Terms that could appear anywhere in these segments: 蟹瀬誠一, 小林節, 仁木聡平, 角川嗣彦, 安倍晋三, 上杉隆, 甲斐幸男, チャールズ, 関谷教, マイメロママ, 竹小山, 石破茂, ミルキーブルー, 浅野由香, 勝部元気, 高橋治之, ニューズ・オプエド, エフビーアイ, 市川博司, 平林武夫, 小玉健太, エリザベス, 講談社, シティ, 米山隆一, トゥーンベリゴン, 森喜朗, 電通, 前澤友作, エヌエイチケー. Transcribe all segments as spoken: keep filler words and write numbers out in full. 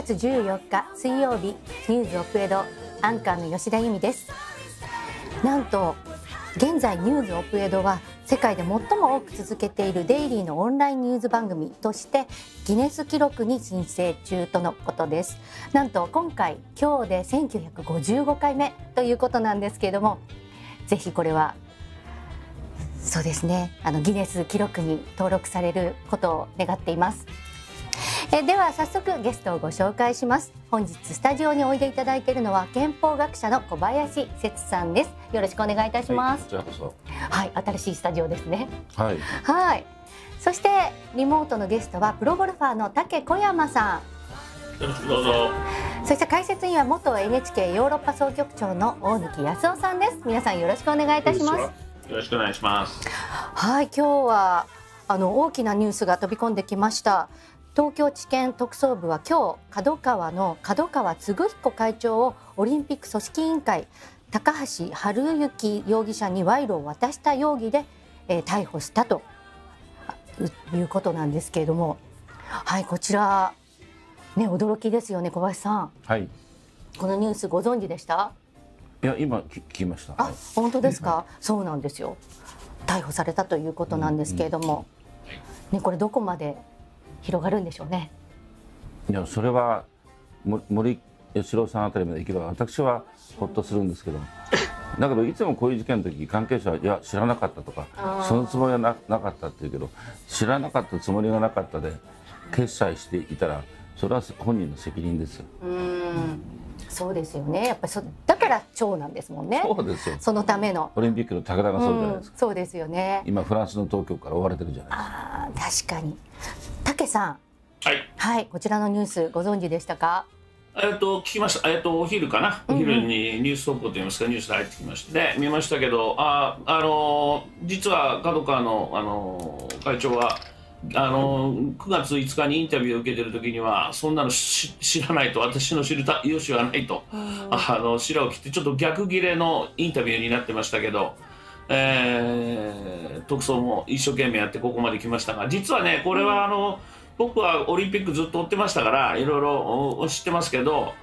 くがつじゅうよっか水曜日、ニュースオプエドアンカーの吉田由美です。なんと現在ニュースオプエドは世界で最も多く続けているデイリーのオンラインニュース番組としてギネス記録に申請中とのことです。なんと今回今日でせんきゅうひゃくごじゅうごかいめということなんですけれども、ぜひこれはそうですね、あのギネス記録に登録されることを願っています。えでは早速ゲストをご紹介します。本日スタジオにおいでいただいているのは憲法学者の小林節さんです。よろしくお願いいたします。はい、こちらこそ。はい、新しいスタジオですね。はい、はい。そしてリモートのゲストはプロゴルファーの竹小山さん、よろしくどうぞ。そして解説員は元 エヌエイチケー ヨーロッパ総局長の大貫康夫さんです。皆さんよろしくお願いいたします。よろしくお願いします。はい、今日はあの大きなニュースが飛び込んできました。東京地検特捜部は今日、角川の角川嗣彦会長をオリンピック組織委員会高橋治之容疑者に賄賂を渡した容疑で、えー、逮捕したということなんですけれども、はい、こちらね、驚きですよね、小林さん。はい。このニュースご存知でした？いや、今聞きました。あ、本当ですか？はい、そうなんですよ。逮捕されたということなんですけれども、うんうん、ね、これどこまで広がるんでしょうね。いや、それは森喜朗さんあたりまで行けば私はほっとするんですけど、だけどいつもこういう事件の時関係者は「いや知らなかった」とか「そのつもりは な, なかった」って言うけど、知らなかったつもりがなかったで決裁していたらそれは本人の責任ですよ。うーん、そうですよね。やっぱりそだから長男ですもんね。そうですよ。そのためのオリンピックの高田がそうじゃないですか。そうですよね。今フランスの当局から追われてるじゃないですか。あ、確かに。竹さん、はい、はい、こちらのニュースご存知でしたか？えっと聞きました。えっとお昼かな、お昼にニュース速報と言いますか、ニュースで入ってきまして、ね、見ましたけど、ああの実は角川のあの会長は。あのくがついつかにインタビューを受けてる時にはそんなのし知らないと、私の知るた由はないと、あの白を切ってちょっと逆切れのインタビューになってましたけど、えー、特捜も一生懸命やってここまで来ましたが、実はねこれはあの僕はオリンピックずっと追ってましたからいろいろ知ってますけど、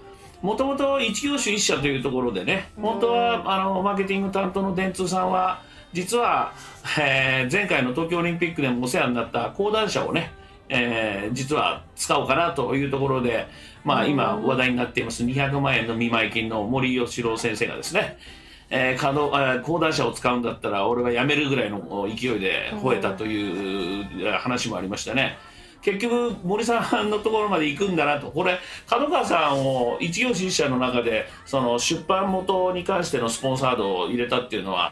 もともと一業種一社というところでね、本当はあのマーケティング担当の電通さんは実は、えー、前回の東京オリンピックでもお世話になった講談社をね、えー、実は使おうかなというところで、まあ、今話題になっていますにひゃくまんえんの見舞い金の森喜朗先生がですね、えー、講談社を使うんだったら俺は辞めるぐらいの勢いで吠えたという話もありましたね。結局森さんのところまで行くんだなと、これ角川さんを一業主者の中でその出版元に関してのスポンサードを入れたっていうのは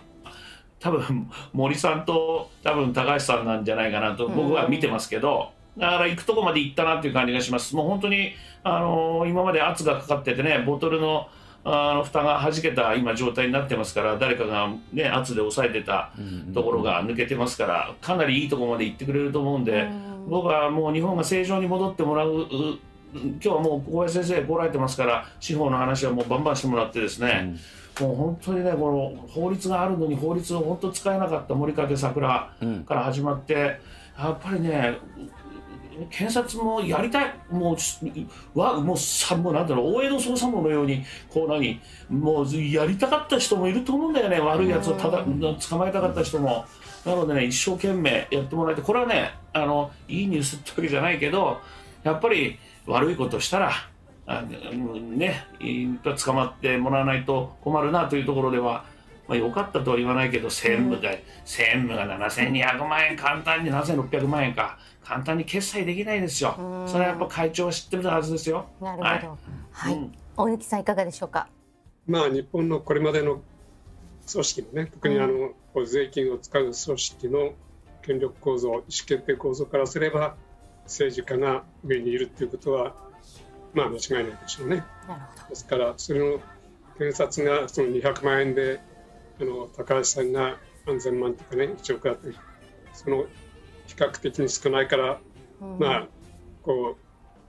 多分森さんと多分高橋さんなんじゃないかなと僕は見てますけど、だから行くとこまで行ったなという感じがします。もう本当にあの今まで圧がかかっててね、ボトルのあの蓋がはじけた今状態になってますから、誰かが、ね、圧で抑えてたところが抜けてますから、かなりいいとこまで行ってくれると思うんで、僕はもう日本が正常に戻ってもらう。今日はもう小林先生来られてますから、司法の話はもうバンバンしてもらってですね、うん、もう本当にねこの法律があるのに法律を本当使えなかった森掛桜から始まって、うん、やっぱりね検察もやりたい、もうわもうさもうなんだろう、大江戸捜査網のようにこう何もうやりたかった人もいると思うんだよね、悪いやつをただ捕まえたかった人も。なのでね一生懸命やってもらえて、これはねあのいいニュースってわけじゃないけど、やっぱり悪いことしたらあ、ね、捕まってもらわないと困るなというところでは、まあ、よかったとは言わないけど、専務が、うん、専務がななせんにひゃくまんえん、簡単にななせんろっぴゃくまんえんか、簡単に決済できないですよ、うん、それはやっぱ会長は知ってるはずですよ。なるほど。はい、大貫さん、いかがでしょうか。まあ、日本のこれまでの組織のね、特にあの、うん、税金を使う組織の権力構造、意思決定構造からすれば、政治家が上にいるということは、まあ、間違いないでしょうね。ですからそれの検察がそのにひゃくまんえんであの高橋さんがさんぜんまんとかねいちおくだというその比較的に少ないから、うん、まあこ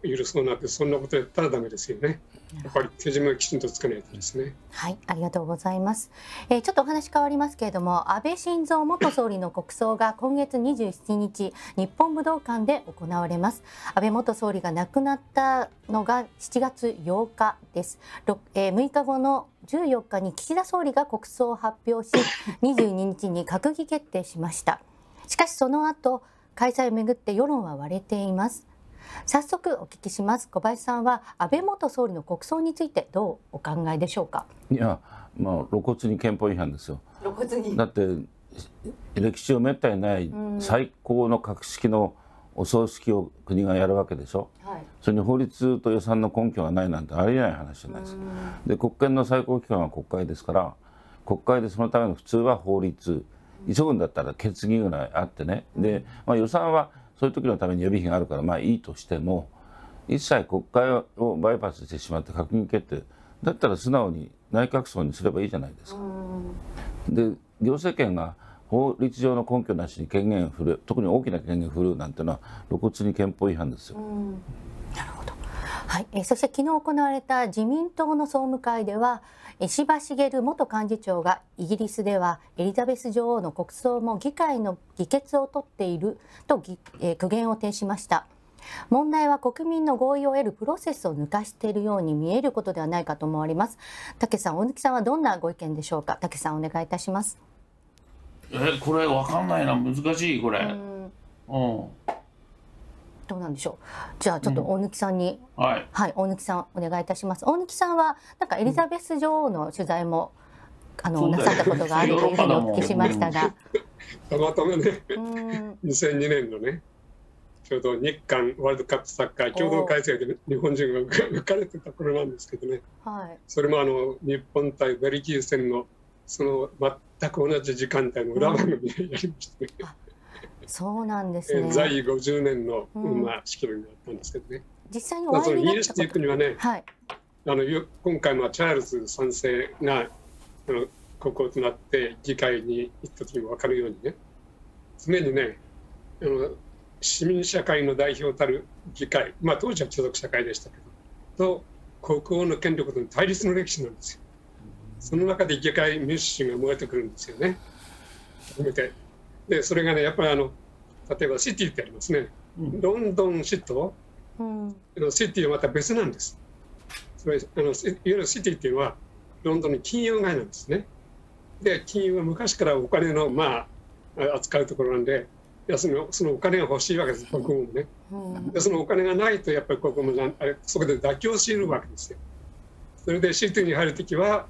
う許そうなんてそんなことやったらダメですよね。やっぱりけじめはきちんとつかないとですね。はい、ありがとうございます。えー、ちょっとお話変わりますけれども、安倍晋三元総理の国葬が今月にじゅうしちにち、日本武道館で行われます。安倍元総理が亡くなったのがしちがつようかです。えー、むいかごのじゅうよっかに岸田総理が国葬を発表し、にじゅうににちに閣議決定しました。しかしその後、開催をめぐって世論は割れています。早速お聞きします。小林さんは安倍元総理の国葬についてどうお考えでしょうか。いや、まあ露骨に憲法違反ですよ。露骨に。だって歴史をめったにない最高の格式のお葬式を国がやるわけでしょ。はい、それに法律と予算の根拠がないなんてありえない話じゃないです。で、国権の最高機関は国会ですから、国会でそのための普通は法律、急ぐんだったら決議ぐらいあってね。で、まあ予算はそういう時のために予備費があるからまあいいとしても、一切国会をバイパスしてしまって閣議決定だったら素直に内閣葬にすればいいじゃないですか。で、行政権が法律上の根拠なしに権限を振る、特に大きな権限を振るなんてのは露骨に憲法違反ですよ。なるほど。はい、えー、そして昨日行われた自民党の総務会では、石破茂元幹事長がイギリスではエリザベス女王の国葬も議会の議決を取っていると、えー、苦言を呈しました。問題は国民の合意を得るプロセスを抜かしているように見えることではないかと思われます。武さん、大貫さんはどんなご意見でしょうか。武さん、お願いいたします。え、これわかんないな、難しいこれ。うん。うん。どうなんでしょう。じゃあちょっと大貫さんに、うん、はい、はい、大貫さんお願いいたします。大貫さんはなんかエリザベス女王の取材も、うん、あのなさったことがあるというふうにお聞きしましたが、たまたまね、にせんにねんのね、ちょうど日韓ワールドカップサッカー共同開催で日本人が浮かれてた頃なんですけどね。はい。それもあの日本対ベルギー戦のその全く同じ時間帯の裏番組でやりましたね。うんそうなんですね。在位ごじゅうねんの、うん、まあ式典だったんですけどね。実際にお会いになったこと。イギリスという国はね、はい、あの今回まあチャールズさんせいがあの国王となって議会に行った時も分かるようにね、常にね、あの市民社会の代表たる議会、まあ当時は貴族社会でしたけど、と国王の権力との対立の歴史なんですよ。その中で議会民主主義が燃えてくるんですよね。初めて。でそれがね、やっぱりあの例えばシティってありますね、うん、ロンドン市と、うん、シティはまた別なんです。つまりあのいわゆるシティっていうのはロンドンの金融街なんですね。で金融は昔からお金の、まあ、扱うところなんで、いやその、そのお金が欲しいわけです、国王もね、うんで。そのお金がないとやっぱり国王もあれそこで妥協し得るわけですよ。それでシティに入るときは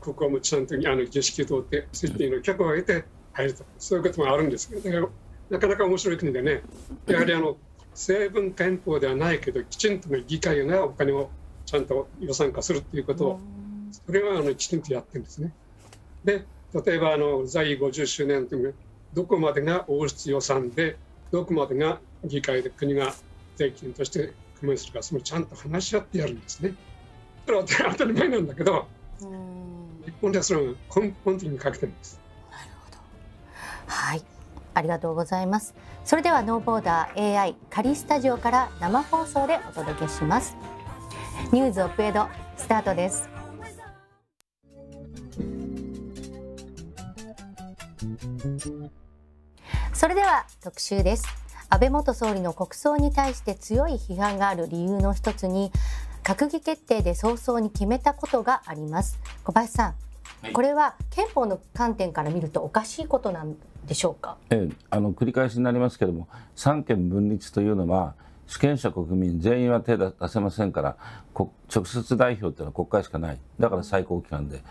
国王もちゃんとあの儀式を通ってシティの許可を得て入ると、そういうこともあるんですけど、だからなかなか面白い国でね、やはりあの成文憲法ではないけど、きちんと議会がお金をちゃんと予算化するということを、それはあのきちんとやってるんですね。で、例えばあの在位ごじゅっしゅうねんという、どこまでが王室予算で、どこまでが議会で国が税金として工面するか、それをちゃんと話し合ってやるんですね。それは当たり前なんだけど、日本ではそれを根本的に欠けてるんです。はい、ありがとうございます。それではノーボーダー エーアイ 仮スタジオから生放送でお届けします。ニュースオップエドスタートです。それでは特集です。安倍元総理の国葬に対して強い批判がある理由の一つに、閣議決定で早々に決めたことがあります。小林さん。はい、これは憲法の観点から見るとおかしいことなんでしょうか。ええ、あの繰り返しになりますけれども、三権分立というのは主権者国民全員は手出せませんから、直接代表というのは国会しかない。だから最高機関で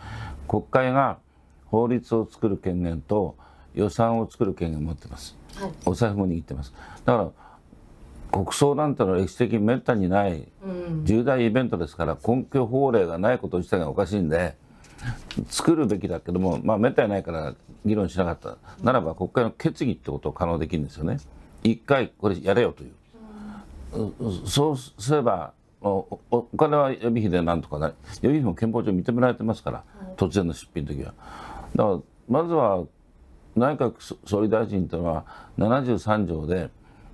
国会が法律を作る権限と予算を作る権限を持ってます。はい、お財布も握ってます。だから国葬なんてのは歴史的にめったにない重大イベントですから、根拠法令がないこと自体がおかしいんで、作るべきだけども、まあ、めったにないから議論しなかったならば、国会の決議ってことを可能できるんですよね。いっかいこれやれよという。そうすればお金は予備費でなんとかなり、予備費も憲法上認められてますから、突然の出費の時は。だからまずは内閣総理大臣というのはななじゅうさんじょうで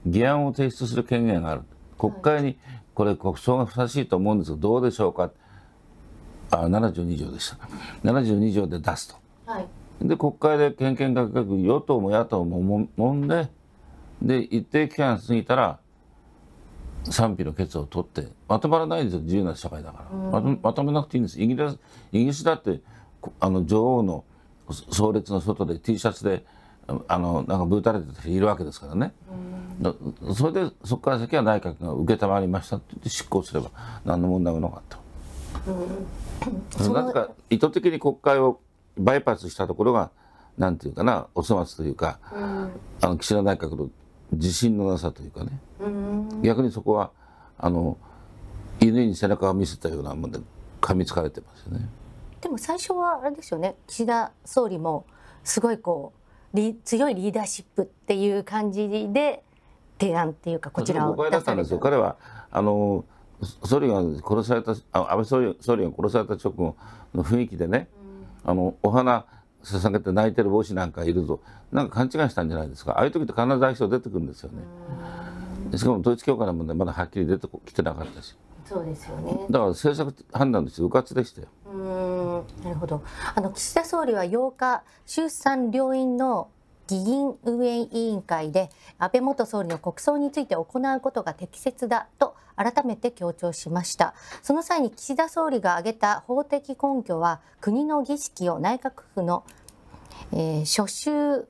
議案を提出する権限がある。国会にこれ国葬がふさわしいと思うんですがどうでしょうか、あななじゅうにじょうでした。ななじゅうにじょうで出すと。はい、で国会でけんけんがけがく与党も野党もももんで、で一定期間過ぎたら賛否の決を取って、まとまらないんですよ、自由な社会だから、うん、まとまとめなくていいんです。イギリスイギリスだってあの女王の葬列の外で T シャツであのなんかぶたれてた人いるわけですからね。うん、それでそこから先は内閣が承りましたって言って執行すれば何の問題もなかった。うん、なんか意図的に国会をバイパスしたところがなんていうかな、お粗末というか、うん、あの岸田内閣の自信のなさというかね、うん、逆にそこはあの犬に背中を見せたようなもんで噛みつかれてますよね。でも最初はあれですよね、岸田総理もすごいこうリ強いリーダーシップっていう感じで提案っていうかこちらを出された。彼はあの総理が殺された、あ安倍総理、総理が殺された直後の雰囲気でね、うん、あのお花捧げて泣いてる帽子なんかいるとなんか勘違いしたんじゃないですか。ああいう時って必ず代表出てくるんですよね。しかも統一教会の問題まだはっきり出てきてなかったし。そうですよね。だから政策判断としてうかつでしたよ。うん、なるほど。あの岸田総理はようか衆参両院の議院運営委員会で安倍元総理の国葬について行うことが適切だと改めて強調しました。その際に岸田総理が挙げた法的根拠は国の儀式を内閣府の、えー、所収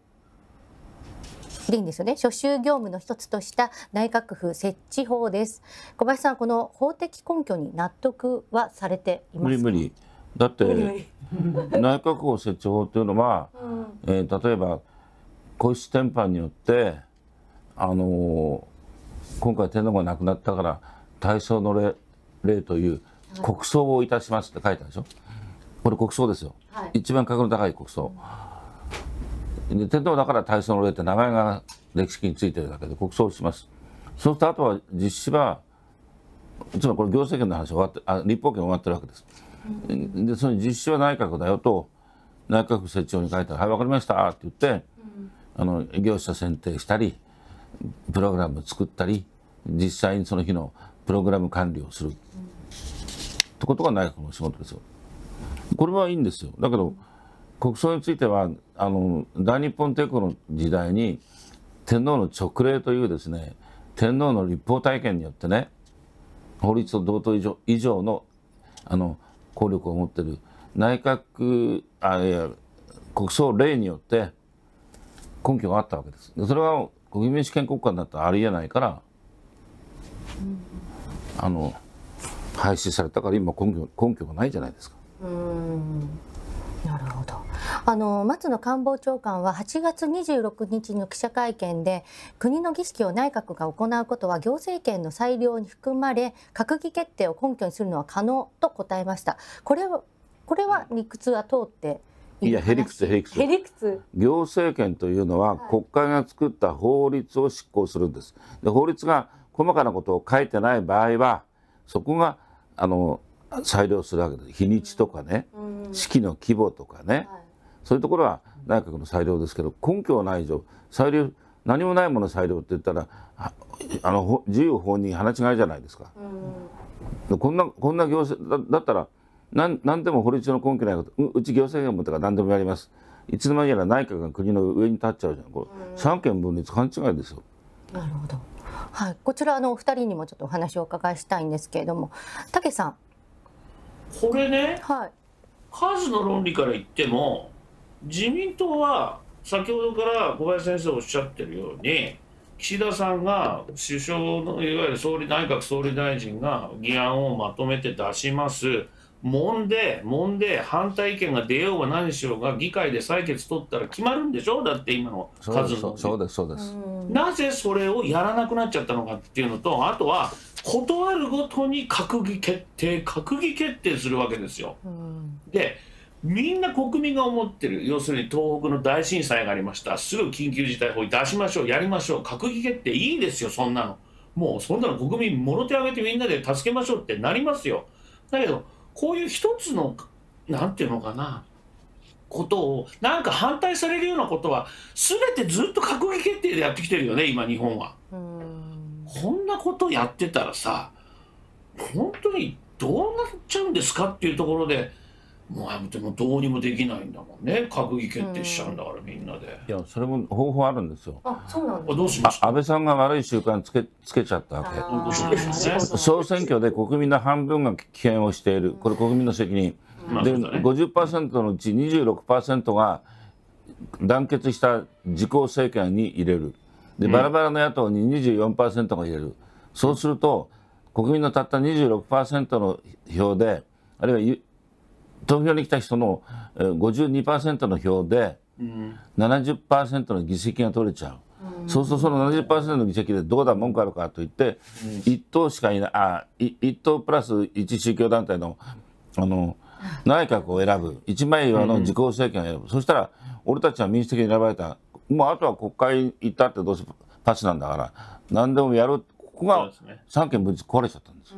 でいいんですよね、所収業務の一つとした内閣府設置法です。小林さん、この法的根拠に納得はされていますか？無理無理。だって内閣府設置法というのは、うん、えー、例えば皇室典範によってあのー、今回天皇が亡くなったから大喪の礼という国葬をいたしますって書いたでしょ。これ国葬ですよ、はい、一番格の高い国葬で、天皇だから大喪の礼って名前が歴史についてるだけで国葬をします。そうするとあとは実施はつまりこれ行政権の話終わって、あ立法権終わってるわけです。でその実施は内閣だよと内閣府設置法に書いたら「はい分かりました」って言って。あの業者選定したりプログラム作ったり実際にその日のプログラム管理をするってことが内閣の仕事ですよ。これはいいんですよ。だけど国葬についてはあの大日本帝国の時代に天皇の勅令というですね、天皇の立法体験によってね、法律と同等以上、以上の、あの効力を持っている内閣あいや国葬令によって根拠があったわけです。それは国民主権国家になったらありえないから、うん、あの廃止されたから今根拠、根拠がないじゃないですか。うーん、なるほど。あの松野官房長官ははちがつにじゅうろくにちの記者会見で国の儀式を内閣が行うことは行政権の裁量に含まれ閣議決定を根拠にするのは可能と答えました。これはこれは理屈は通っていや、へりくつ、へりくつ。へりくつ。行政権というのは国会が作った法律を執行するんです。で、法律が細かなことを書いてない場合はそこがあの裁量するわけです。日にちとかね、うん、式の規模とかね、はい、そういうところは内閣の裁量ですけど、根拠はない以上裁量何もないもの裁量って言ったらあの自由法に話違いじゃないですか。うん、こんなこんな行政 だ, だったら何, 何でも法律の根拠ないこと う, うち行政権持ったから何でもやります、いつの間にやら内閣が国の上に立っちゃうじゃん。これ三権分立、勘違いですよ。なるほど、はい、こちらのお二人にもちょっとお話をお伺いしたいんですけれども、武さん、これね、はい、数の論理から言っても自民党は先ほどから小林先生おっしゃってるように岸田さんが首相のいわゆる総理内閣総理大臣が議案をまとめて出します、もんで、もんで、反対意見が出ようが何しようが議会で採決取ったら決まるんでしょ。だって今の数の。そうです、そうです。なぜそれをやらなくなっちゃったのかっていうのと、あとは事あるごとに閣議決定、閣議決定するわけですよ。で、みんな国民が思ってる、要するに東北の大震災がありました。すぐ緊急事態法出しましょう、やりましょう、閣議決定いいですよ、そんなの。もうそんなの国民もろ手挙げてみんなで助けましょうってなりますよ。だけどこういう一つのなんていうのかなことをなんか反対されるようなことは全てずっと閣議決定でやってきてるよね今日本は。こんなことやってたらさ、本当にどうなっちゃうんですかっていうところで、もうでもどうにもできないんだもんね。閣議決定しちゃうんだから、みんなで。いや、それも方法あるんですよ。あ、そうなんです。どうしました？安倍さんが悪い習慣つけつけちゃったわけ。総選挙で国民の半分が棄権をしている。これ国民の責任。で、ごじゅっパーセント のうち にじゅうろくパーセント が団結した自公政権に入れる。で、バラバラの野党に にじゅうよんパーセント が入れる。そうすると国民のたった にじゅうろくパーセント の票で、あるいは投票に来た人の ごじゅうにパーセント の票で ななじゅっパーセント の議席が取れちゃう、うん、そうするとその ななじゅっパーセント の議席でどうだ文句あるかといって、うん、いっ党しかいない、あいち党プラスいち宗教団体の、あの内閣を選ぶ、いちまい岩の自公政権を選ぶ、うん、そしたら俺たちは民主的に選ばれた、もうあとは国会行ったってどうせパスなんだから何でもやる。ここが三権分立壊れちゃったんですよ。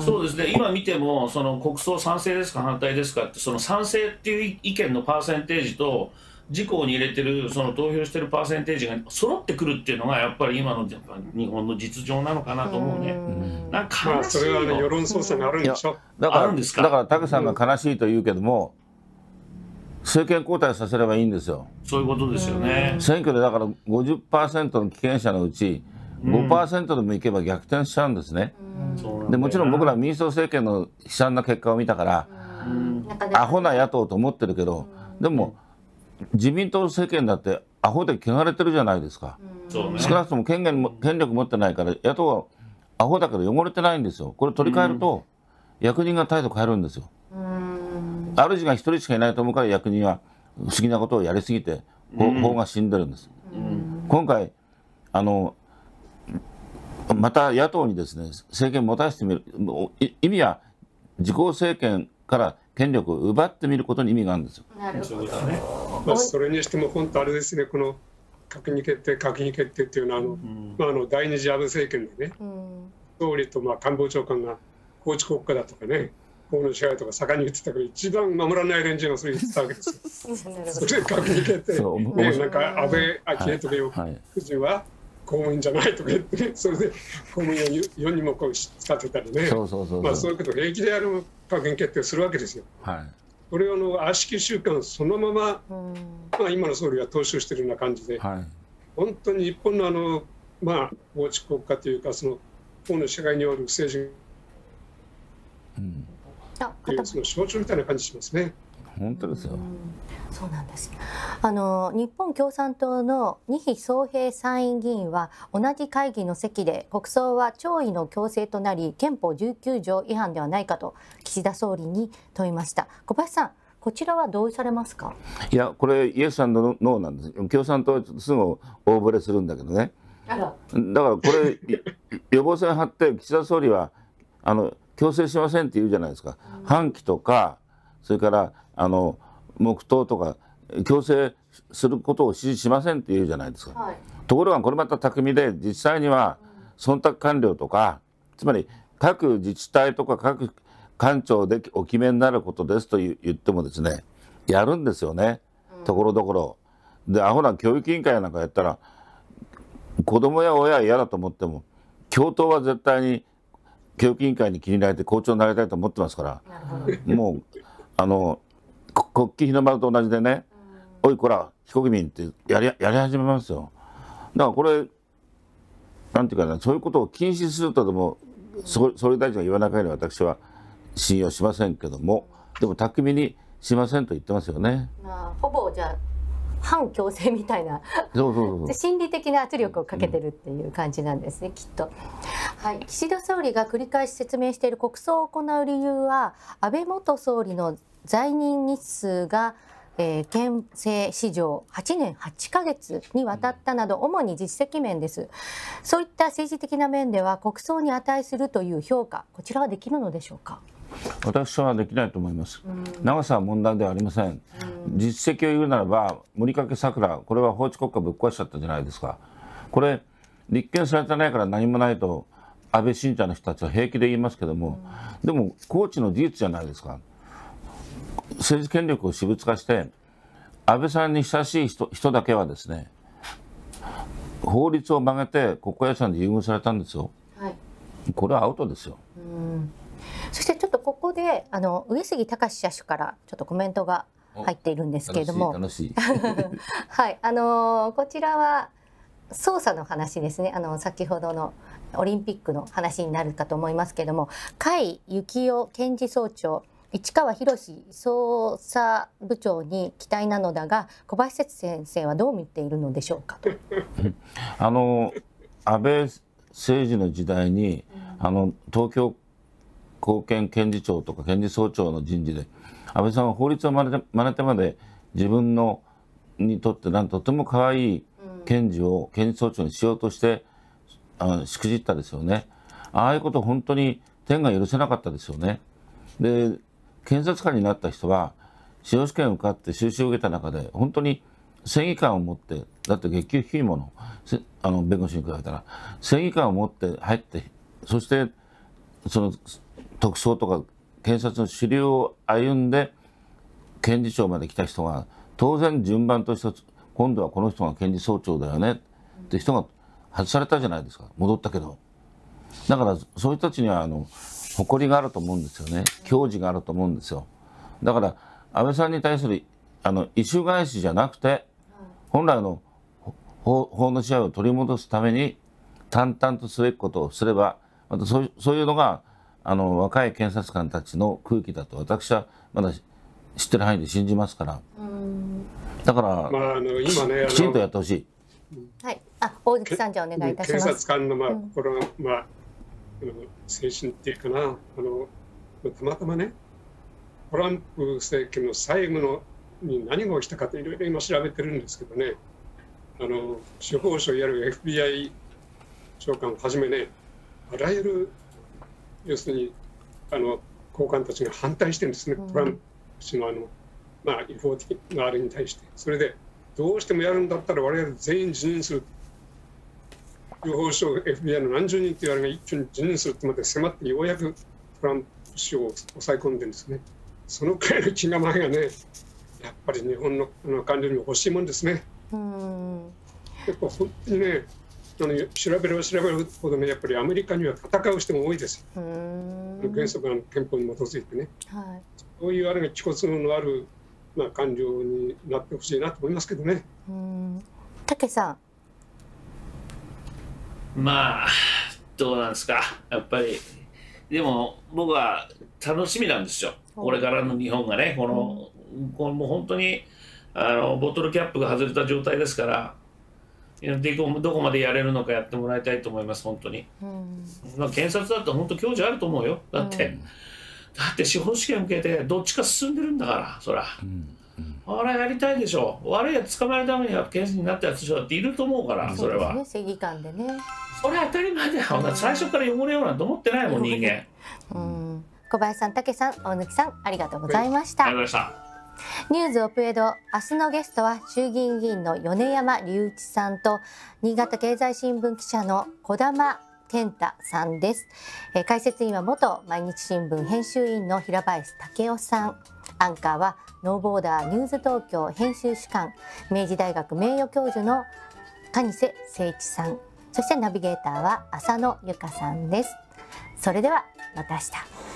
そうですね。今見てもその国葬賛成ですか反対ですかって、その賛成っていう意見のパーセンテージと自公に入れてるその投票してるパーセンテージが揃ってくるっていうのがやっぱり今の日本の実情なのかなと思うね。なんか悲しい。それはね、世論操作があるんでしょ。だからだからタケさんが悲しいと言うけども、政権交代させればいいんですよ。そういうことですよね。選挙でだから ごじゅっパーセント の棄権者のうちごパーセント でもいけば逆転しちゃうんですね。でもちろん僕ら民主党政権の悲惨な結果を見たからアホな野党と思ってるけど、でも自民党政権だってアホで汚れてるじゃないですか。少なくとも権限も権力持ってないから野党はアホだけど汚れてないんですよ。これ取り替えると役人が態度変えるんですよ。主が一人しかいないと思うから役人は不思議なことをやりすぎて法が死んでるんです。今回あのまた野党にですね政権を持たせてみる、意味は自公政権から権力を奪ってみることに意味があるんですよ。なるほどね。まあそれにしても本当あれですね、この閣議決定閣議決定っていうのはあの、うん、まああの第二次安倍政権でね、うん、総理とまあ官房長官が法治国家だとかね、法の支配とか盛んに言ってたけど、一番守らない連中がそれ言ってたわけですよ。それ閣議決定、ね、なんか安倍昭恵とかいう夫人は。はいはい、公務員じゃないとか言ってね、それで公務員を世にもこう使ってたりね、そういうことを平気でやる閣議決定するわけですよ。はい、これをの悪しき習慣そのまま、うん、まあ今の総理が踏襲しているような感じで、はい、本当に日本のあの、まあ、法治国家というか、その法の社会による政治というその象徴みたいな感じしますね。本当ですよ。うん、そうなんです。あの日本共産党の仁木聡平参院議員は同じ会議の席で国葬は弔意の強制となり憲法じゅうきゅうじょう違反ではないかと岸田総理に問いました。小林さん、こちらは同意されますか？いや、これイエス&ノーなんです。共産党はすぐ大惚れするんだけどね。あら。だからこれ予防線張って岸田総理はあの強制しませんって言うじゃないですか。うん、半旗とかそれからあの黙祷とか強制することを支持しませんって言うじゃないですか。はい、ところがこれまた巧みで実際には忖度官僚とか、つまり各自治体とか各官庁でお決めになることですと言ってもですね、やるんですよね、ところどころで。アホな教育委員会なんかやったら子供や親は嫌だと思っても教頭は絶対に教育委員会に気に入られて校長になりたいと思ってますから、もうあの国旗日の丸と同じでね、おいこら非国民ってやりやり始めますよ。だからこれなんていうかね、そういうことを禁止するとでも総理大臣が言わなければ私は信用しませんけども、でも巧みにしませんと言ってますよね。まあほぼじゃあ反強制みたいな心理的な圧力をかけてるっていう感じなんですね、うん、きっと。はい、岸田総理が繰り返し説明している国葬を行う理由は安倍元総理の在任日数が、えー、憲政史上はちねんはちかげつにわたったなど主に実績面です。そういった政治的な面では国葬に値するという評価、こちらはできるのでしょうか。私はできないと思います。長さは問題ではありません。実績を言うならば森掛桜、これは法治国家ぶっ壊しちゃったじゃないですか。これ立件されてないから何もないと安倍信者の人たちは平気で言いますけども、でも高知の事実じゃないですか。政治権力を私物化して安倍さんに親しい 人, 人だけはですね法律を曲げて国家予算で優遇されたんですよ。はい、これはアウトですよ。うん、そしてっとここであの上杉隆社主からちょっとコメントが入っているんですけれども、楽しい楽しいはい、あのー、こちらは捜査の話ですね。あの先ほどのオリンピックの話になるかと思いますけれども、甲斐幸男検事総長、市川博司捜査部長に期待なのだが、小林節先生はどう見ているのでしょうかと。あの安倍政治の時代に、うん、あの東京高検検事長とか検事総長の人事で安倍さんは法律を真似てまで自分のにとってなんとても可愛い検事を検事総長にしようとしてあしくじったですよね。ああいうこと本当に天が許せなかったですよね。で検察官になった人は司法試験を受かって修習を受けた中で本当に正義感を持って、だって月給低いもの、あの弁護士に比べたら正義感を持って入って、そしてその特捜とか検察の主流を歩んで検事長まで来た人が、当然順番として今度はこの人が検事総長だよねって人が外されたじゃないですか、戻ったけど。だからそういう人たちにはあの誇りがあると思うんですよね、矜持があると思うんですよ。だから安倍さんに対するあの異種返しじゃなくて、本来の法の支配を取り戻すために淡々とすべきことをすれば、またそういうのがあの若い検察官たちの空気だと私はまだ知ってる範囲で信じますから、だから、まあ、あの今ね、きちんとやってほしい。はい、あ、大関さんじゃお願いいたします。検察官のまあ心の、うん、まあ精神っていうかな、あのたまたまねトランプ政権の最後のに何が起きたかといろいろ今調べてるんですけどね、あの司法省やる エフビーアイ 長官をはじめね、あらゆる要するにあの高官たちが反対してるんですね、うん、トランプ氏のあの、まあ、違法的なあれに対して。それでどうしてもやるんだったら我々全員辞任する、司法省 エフビーアイ の何十人というあれが一挙に辞任するってまで迫って、ようやくトランプ氏を抑え込んでるんですね。そのくらいの気構えがね、やっぱり日本の官僚にも欲しいもんですね。うん、やっぱ本当にね、あの調べれば調べるほどね、やっぱりアメリカには戦う人も多いですよ。うん、原則の憲法に基づいてね、はい、そういうあれが気骨のある、まあ、官僚になってほしいなと思いますけどね。うん、武さん。まあどうなんですか、やっぱりでも僕は楽しみなんですよ、これからの日本がね。この、うん、このもう本当にあのボトルキャップが外れた状態ですから、でどこまでやれるのかやってもらいたいと思います、本当に。うん、まあ検察だって本当矜持あると思うよ、だって、うん、だって司法試験受けてどっちか進んでるんだから、そら、うんうん、あれやりたいでしょ。悪いやつ捕まえるためには検事になったやつだっていると思うから、それは。そうですね、正義感でね。それ当たり前だよ、最初から汚れようなんて思ってないもん、人間。うん、小林さん、武さん、大貫さん、ありがとうございました。ありがとうございました。ニューズオプエド、明日のゲストは衆議院議員の米山隆一さんと新潟経済新聞記者の小玉健太さんです。えー、解説員は元毎日新聞編集委員の平林武夫さん。アンカーはノーボーダーニューズ東京編集主幹、明治大学名誉教授の蟹瀬誠一さん。そしてナビゲーターは浅野由香さんです。それではまた明日。